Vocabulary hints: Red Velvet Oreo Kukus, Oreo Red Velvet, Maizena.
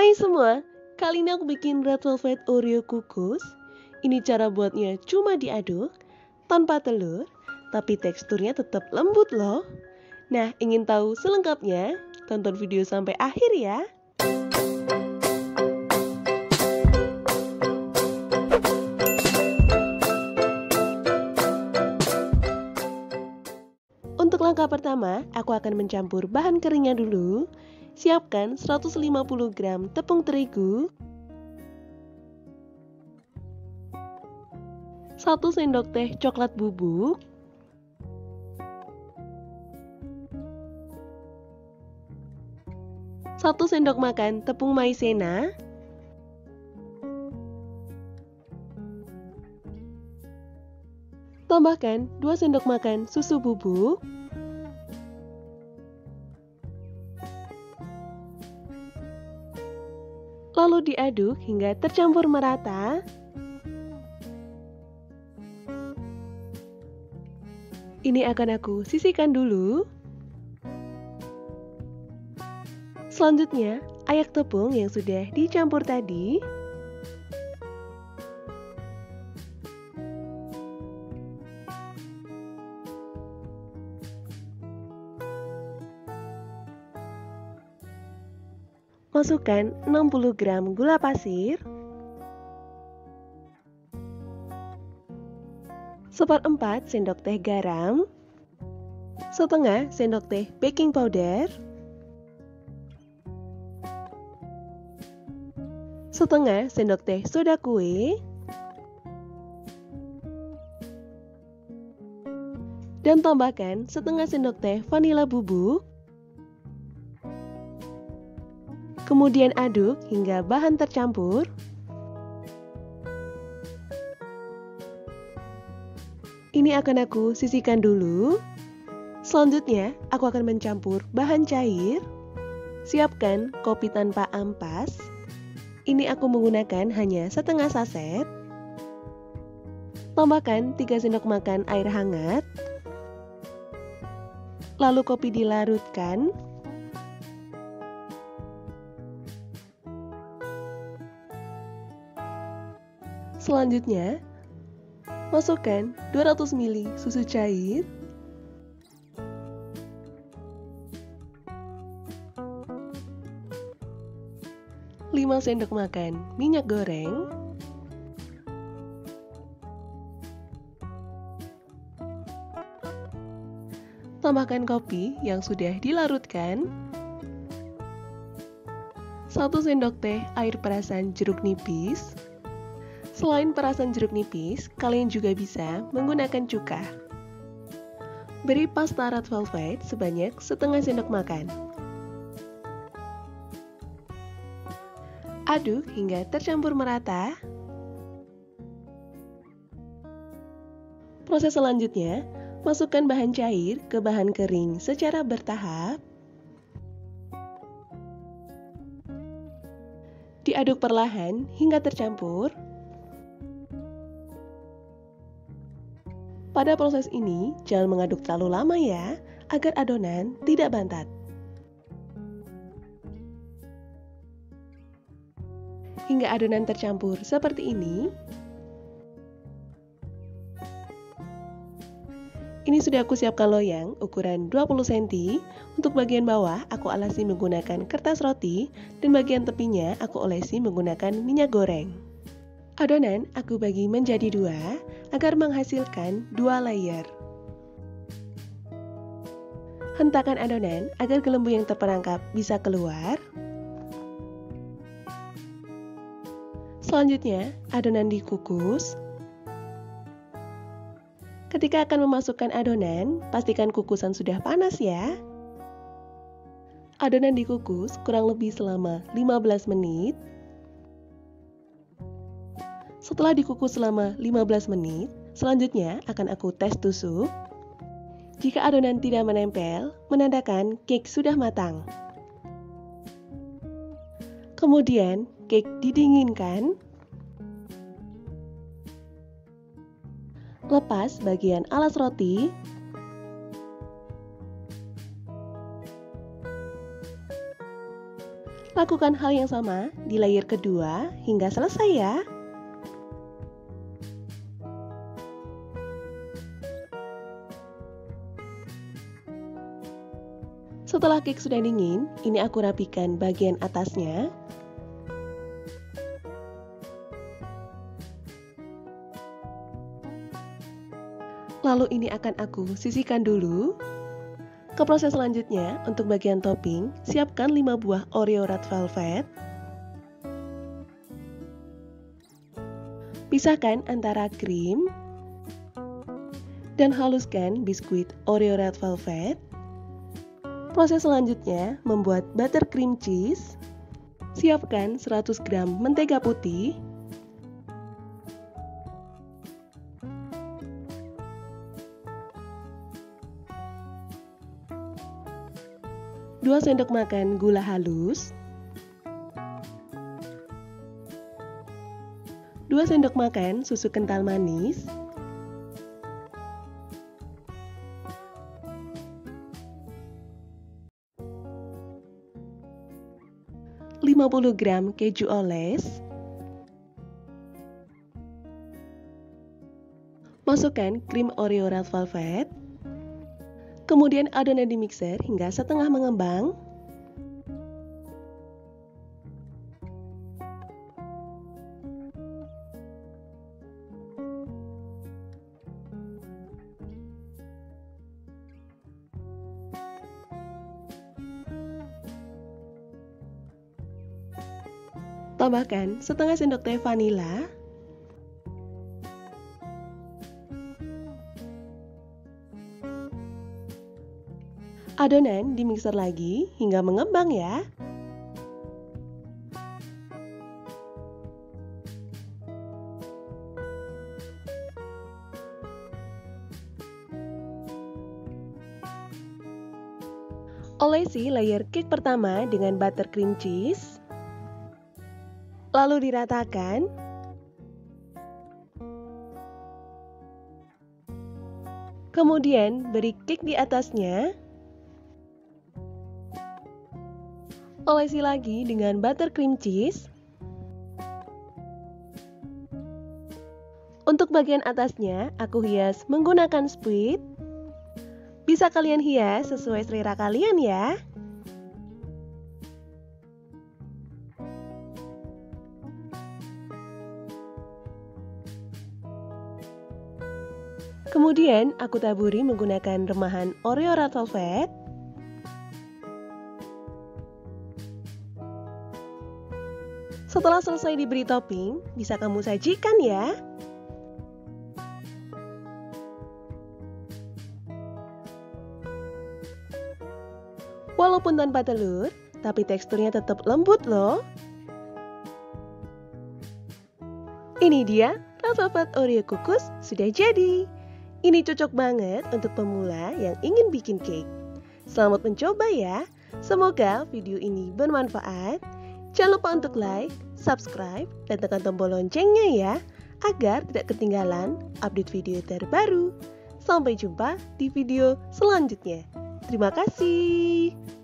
Hai semua, kali ini aku bikin Red Velvet Oreo Kukus. Ini cara buatnya cuma diaduk, tanpa telur, tapi teksturnya tetap lembut loh. Nah, ingin tahu selengkapnya? Tonton video sampai akhir ya. Untuk langkah pertama, aku akan mencampur bahan keringnya dulu. Siapkan 150 gram tepung terigu, 1 sendok teh coklat bubuk, 1 sendok makan tepung maizena, 2 sendok makan susu bubuk, 2 diaduk hingga tercampur merata. Ini akan aku sisihkan dulu. Selanjutnya, ayak tepung yang sudah dicampur tadi. Masukkan 60 gram gula pasir, 1/4 sendok teh garam, setengah sendok teh baking powder, setengah sendok teh soda kue, dan tambahkan setengah sendok teh vanila bubuk. Kemudian aduk hingga bahan tercampur. Ini akan aku sisihkan dulu. Selanjutnya, aku akan mencampur bahan cair. Siapkan kopi tanpa ampas. Ini aku menggunakan hanya setengah saset. Tambahkan 3 sendok makan air hangat. Lalu kopi dilarutkan. Selanjutnya, masukkan 200 ml susu cair, 5 sendok makan minyak goreng, 1 kopi yang sudah dilarutkan, 1 sendok teh air perasan jeruk nipis. Selain perasan jeruk nipis, kalian juga bisa menggunakan cuka. Beri pasta Red Velvet sebanyak setengah sendok makan. Aduk hingga tercampur merata. Proses selanjutnya, masukkan bahan cair ke bahan kering secara bertahap. Diaduk perlahan hingga tercampur. Pada proses ini, jangan mengaduk terlalu lama ya, agar adonan tidak bantat. Hingga adonan tercampur seperti ini. Ini sudah aku siapkan loyang ukuran 20 cm. Untuk bagian bawah, aku alasi menggunakan kertas roti, dan bagian tepinya aku olesi menggunakan minyak goreng. Adonan aku bagi menjadi 2, agar menghasilkan 2 layer. Hentakan adonan agar kelembu yang terperangkap bisa keluar. Selanjutnya, adonan dikukus. Ketika akan memasukkan adonan, pastikan kukusan sudah panas ya. Adonan dikukus kurang lebih selama 15 menit. Setelah dikukus selama 15 menit, selanjutnya akan aku tes tusuk. Jika adonan tidak menempel, menandakan cake sudah matang. Kemudian, cake didinginkan. Lepas bagian alas roti. Lakukan hal yang sama di layer kedua hingga selesai ya. Setelah cake sudah dingin, ini aku rapikan bagian atasnya. Lalu ini akan aku sisihkan dulu. Ke proses selanjutnya, untuk bagian topping, siapkan 5 buah Oreo Red Velvet. Pisahkan antara krim dan haluskan biskuit Oreo Red Velvet. Proses selanjutnya, membuat buttercream cheese. Siapkan 100 gram mentega putih. Dua sendok makan gula halus, 2 sendok makan susu kental manis, 50 gram keju oles. Masukkan krim Oreo Red Velvet. Kemudian adonan di mixer hingga setengah mengembang. Tambahkan setengah sendok teh vanila. Adonan dimixer lagi hingga mengembang ya. Olesi layer cake pertama dengan buttercream cheese. Lalu diratakan. Kemudian beri cake di atasnya. Olesi lagi dengan buttercream cheese. Untuk bagian atasnya, aku hias menggunakan spuit. Bisa kalian hias sesuai selera kalian ya. Kemudian, aku taburi menggunakan remahan Oreo Red Velvet. Setelah selesai diberi topping, bisa kamu sajikan ya. Walaupun tanpa telur, tapi teksturnya tetap lembut loh. Ini dia, Red Velvet Oreo Kukus sudah jadi. Ini cocok banget untuk pemula yang ingin bikin cake. Selamat mencoba ya. Semoga video ini bermanfaat. Jangan lupa untuk like, subscribe, dan tekan tombol loncengnya ya, agar tidak ketinggalan update video terbaru. Sampai jumpa di video selanjutnya. Terima kasih.